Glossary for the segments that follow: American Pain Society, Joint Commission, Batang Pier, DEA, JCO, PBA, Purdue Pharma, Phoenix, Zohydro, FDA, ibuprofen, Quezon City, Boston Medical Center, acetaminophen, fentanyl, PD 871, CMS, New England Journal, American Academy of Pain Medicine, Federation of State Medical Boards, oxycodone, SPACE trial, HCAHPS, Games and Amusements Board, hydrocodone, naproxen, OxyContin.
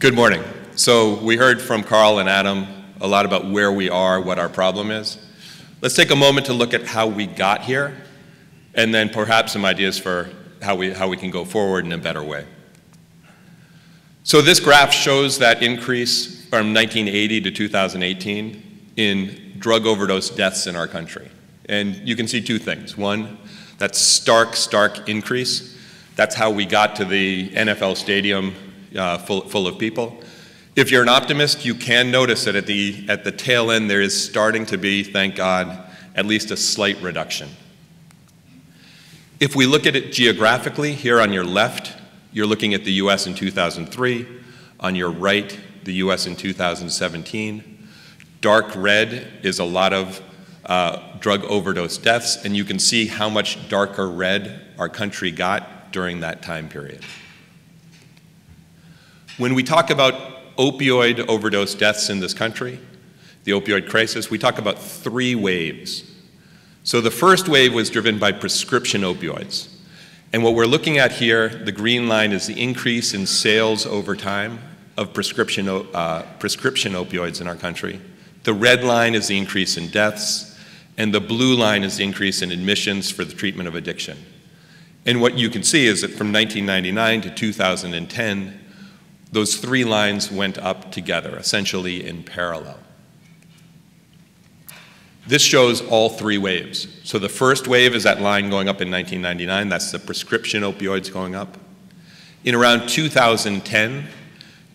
Good morning. So we heard from Carl and Adam a lot about where we are, what our problem is. Let's take a moment to look at how we got here, and then perhaps some ideas for how we can go forward in a better way. So this graph shows that increase from 1980 to 2018 in drug overdose deaths in our country. And you can see two things. One, that stark increase. That's how we got to the NFL stadium full of people. If you're an optimist, you can notice that at the tail end there is starting to be, thank God, at least a slight reduction. If we look at it geographically, here on your left, you're looking at the US in 2003. On your right, the US in 2017. Dark red is a lot of drug overdose deaths, and you can see how much darker red our country got during that time period. When we talk about opioid overdose deaths in this country, the opioid crisis, we talk about three waves. So the first wave was driven by prescription opioids. And what we're looking at here, the green line, is the increase in sales over time of prescription opioids in our country. The red line is the increase in deaths, and the blue line is the increase in admissions for the treatment of addiction. And what you can see is that from 1999 to 2010, those three lines went up together, essentially in parallel. This shows all three waves. So the first wave is that line going up in 1999. That's the prescription opioids going up. In around 2010,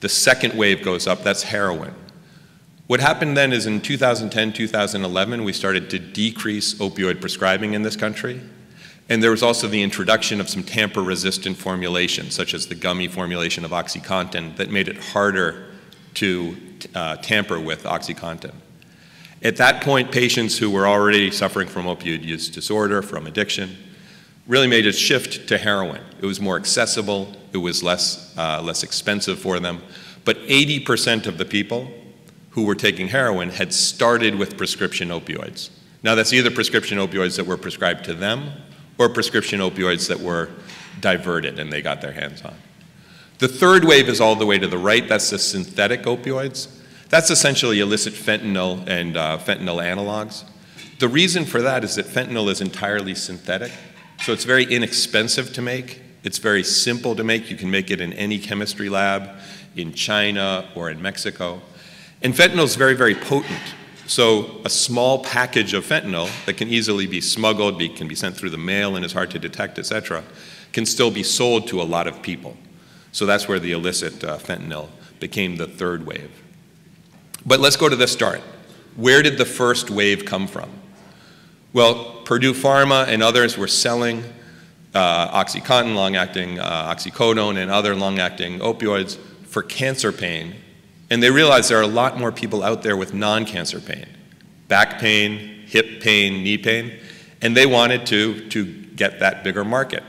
the second wave goes up. That's heroin. What happened then is in 2010, 2011, we started to decrease opioid prescribing in this country. And there was also the introduction of some tamper-resistant formulations, such as the gummy formulation of OxyContin, that made it harder to tamper with OxyContin. At that point, patients who were already suffering from opioid use disorder, from addiction, really made a shift to heroin. It was more accessible. It was less expensive for them. But 80% of the people who were taking heroin had started with prescription opioids. Now that's either prescription opioids that were prescribed to them or prescription opioids that were diverted and they got their hands on. The third wave is all the way to the right. That's the synthetic opioids. That's essentially illicit fentanyl and fentanyl analogs. The reason for that is that fentanyl is entirely synthetic, so it's very inexpensive to make. It's very simple to make. You can make it in any chemistry lab in China or in Mexico. And fentanyl is very, very potent. So a small package of fentanyl that can easily be smuggled, can be sent through the mail and is hard to detect, et cetera, can still be sold to a lot of people. So that's where the illicit fentanyl became the third wave. But let's go to the start. Where did the first wave come from? Well, Purdue Pharma and others were selling OxyContin, long-acting oxycodone, and other long-acting opioids for cancer pain. And they realized there are a lot more people out there with non-cancer pain, back pain, hip pain, knee pain, and they wanted to get that bigger market.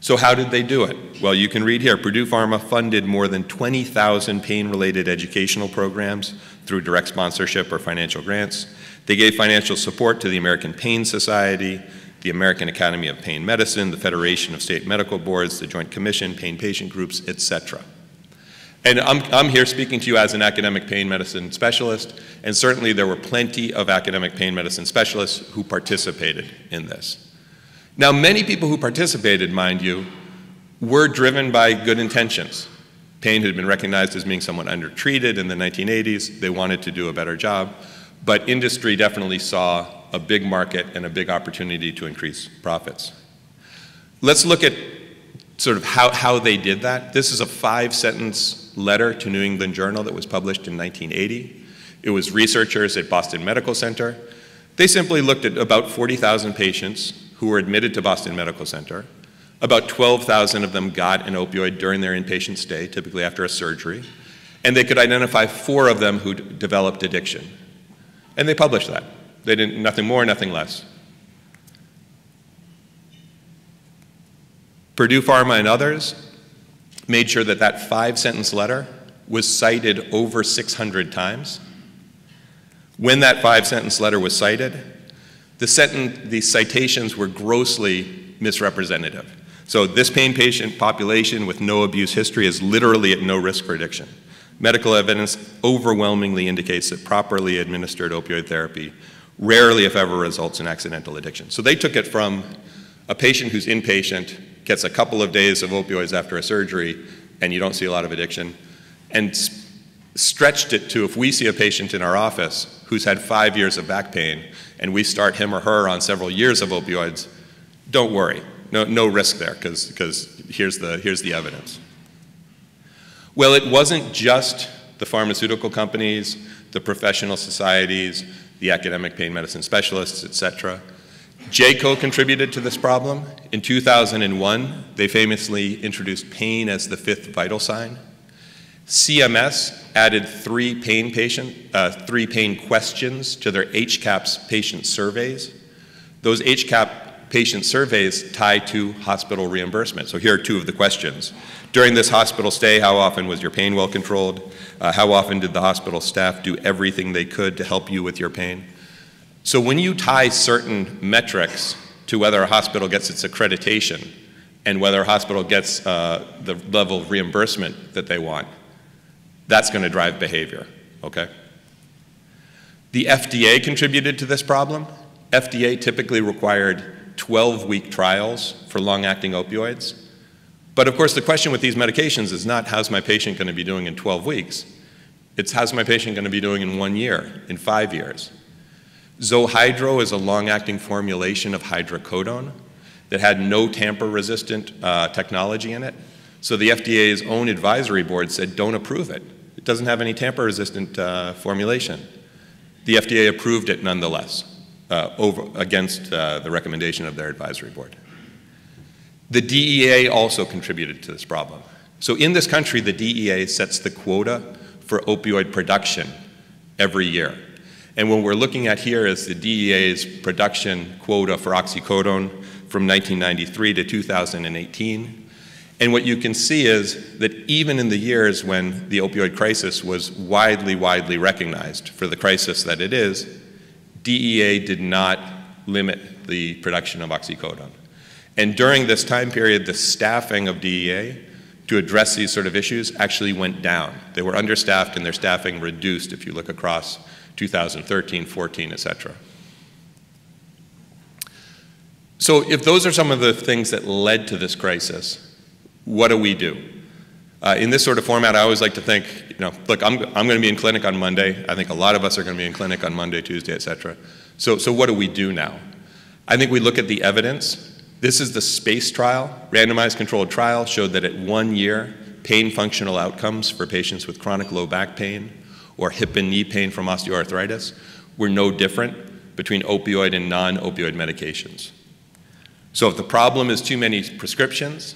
So how did they do it? Well, you can read here, Purdue Pharma funded more than 20,000 pain-related educational programs through direct sponsorship or financial grants. They gave financial support to the American Pain Society, the American Academy of Pain Medicine, the Federation of State Medical Boards, the Joint Commission, pain patient groups, et cetera. And I'm here speaking to you as an academic pain medicine specialist, and certainly there were plenty of academic pain medicine specialists who participated in this. Now, many people who participated, mind you, were driven by good intentions. Pain had been recognized as being somewhat undertreated in the 1980s. They wanted to do a better job, but industry definitely saw a big market and a big opportunity to increase profits. Let's look at sort of how they did that. This is a five-sentence letter to New England Journal that was published in 1980. It was researchers at Boston Medical Center. They simply looked at about 40,000 patients who were admitted to Boston Medical Center. About 12,000 of them got an opioid during their inpatient stay, typically after a surgery. And they could identify four of them who developed addiction. And they published that. They didn't, nothing more, nothing less. Purdue Pharma and others made sure that that five-sentence letter was cited over 600 times. When that five-sentence letter was cited, the citations were grossly misrepresentative. So this pain patient population with no abuse history is literally at no risk for addiction. Medical evidence overwhelmingly indicates that properly administered opioid therapy rarely, if ever, results in accidental addiction. So they took it from a patient who's inpatient, gets a couple of days of opioids after a surgery, and you don't see a lot of addiction, and stretched it to if we see a patient in our office who's had 5 years of back pain, and we start him or her on several years of opioids, don't worry. No risk there, because here's the evidence. Well, it wasn't just the pharmaceutical companies, the professional societies, the academic pain medicine specialists, et cetera. JCO contributed to this problem. In 2001, they famously introduced pain as the fifth vital sign. CMS added three pain questions to their HCAHPS patient surveys. Those HCAHPS patient surveys tie to hospital reimbursement. So here are two of the questions. During this hospital stay, how often was your pain well controlled? How often did the hospital staff do everything they could to help you with your pain? So when you tie certain metrics to whether a hospital gets its accreditation and whether a hospital gets the level of reimbursement that they want, that's going to drive behavior, okay? The FDA contributed to this problem. FDA typically required 12-week trials for long-acting opioids. But of course, the question with these medications is not how's my patient going to be doing in 12 weeks. It's how's my patient going to be doing in 1 year, in 5 years. Zohydro is a long-acting formulation of hydrocodone that had no tamper-resistant technology in it. So the FDA's own advisory board said, don't approve it. It doesn't have any tamper-resistant formulation. The FDA approved it nonetheless. Against the recommendation of their advisory board. The DEA also contributed to this problem. So in this country, the DEA sets the quota for opioid production every year. And what we're looking at here is the DEA's production quota for oxycodone from 1993 to 2018. And what you can see is that even in the years when the opioid crisis was widely recognized for the crisis that it is, DEA did not limit the production of oxycodone. And during this time period, the staffing of DEA to address these sort of issues actually went down. They were understaffed and their staffing reduced if you look across 2013, 14, et cetera. So if those are some of the things that led to this crisis, what do we do? In this sort of format, I always like to think, you know, look, I'm going to be in clinic on Monday. I think a lot of us are going to be in clinic on Monday, Tuesday, et cetera. So what do we do now? I think we look at the evidence. This is the SPACE trial. Randomized controlled trial showed that at 1 year, pain functional outcomes for patients with chronic low back pain or hip and knee pain from osteoarthritis were no different between opioid and non-opioid medications. So if the problem is too many prescriptions,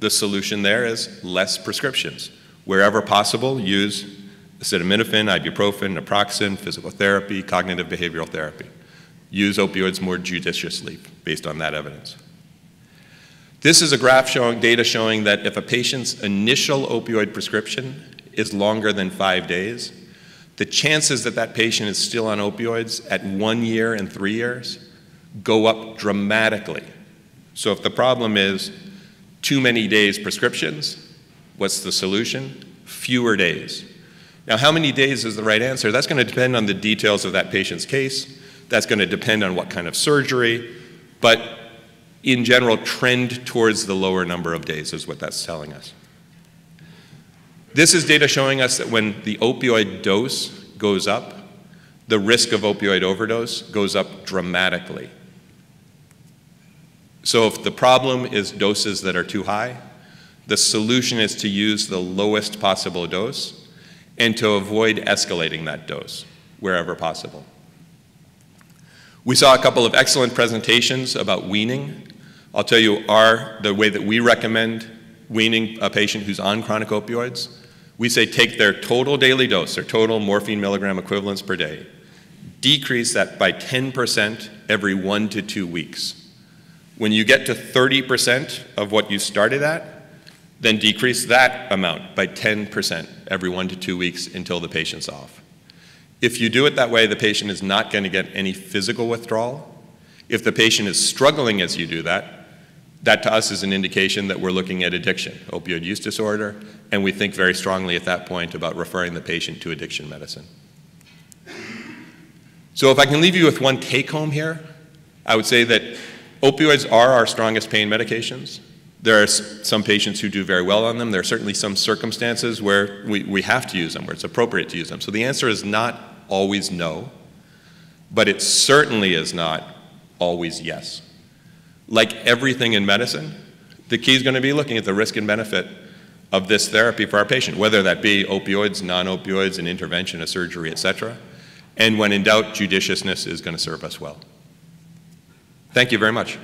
the solution there is less prescriptions. Wherever possible, use acetaminophen, ibuprofen, naproxen, physical therapy, cognitive behavioral therapy. Use opioids more judiciously based on that evidence. This is a graph showing data showing that if a patient's initial opioid prescription is longer than 5 days, the chances that that patient is still on opioids at 1 year and 3 years go up dramatically. So if the problem is too many days prescriptions, what's the solution? Fewer days. Now, how many days is the right answer? That's going to depend on the details of that patient's case. That's going to depend on what kind of surgery. But in general, trend towards the lower number of days is what that's telling us. This is data showing us that when the opioid dose goes up, the risk of opioid overdose goes up dramatically. So if the problem is doses that are too high, the solution is to use the lowest possible dose and to avoid escalating that dose wherever possible. We saw a couple of excellent presentations about weaning. I'll tell you the way that we recommend weaning a patient who's on chronic opioids. We say take their total daily dose, their total morphine milligram equivalents per day, decrease that by 10% every 1 to 2 weeks. When you get to 30% of what you started at, then decrease that amount by 10% every 1 to 2 weeks until the patient's off. If you do it that way, the patient is not going to get any physical withdrawal. If the patient is struggling as you do that, That to us is an indication that we're looking at addiction, opioid use disorder, and we think very strongly at that point about referring the patient to addiction medicine. So if I can leave you with one take home here, I would say that opioids are our strongest pain medications. There are some patients who do very well on them. There are certainly some circumstances where we have to use them, where it's appropriate to use them. So the answer is not always no, but it certainly is not always yes. Like everything in medicine, the key is going to be looking at the risk and benefit of this therapy for our patient, whether that be opioids, non-opioids, an intervention, a surgery, et cetera. And when in doubt, judiciousness is going to serve us well. Thank you very much.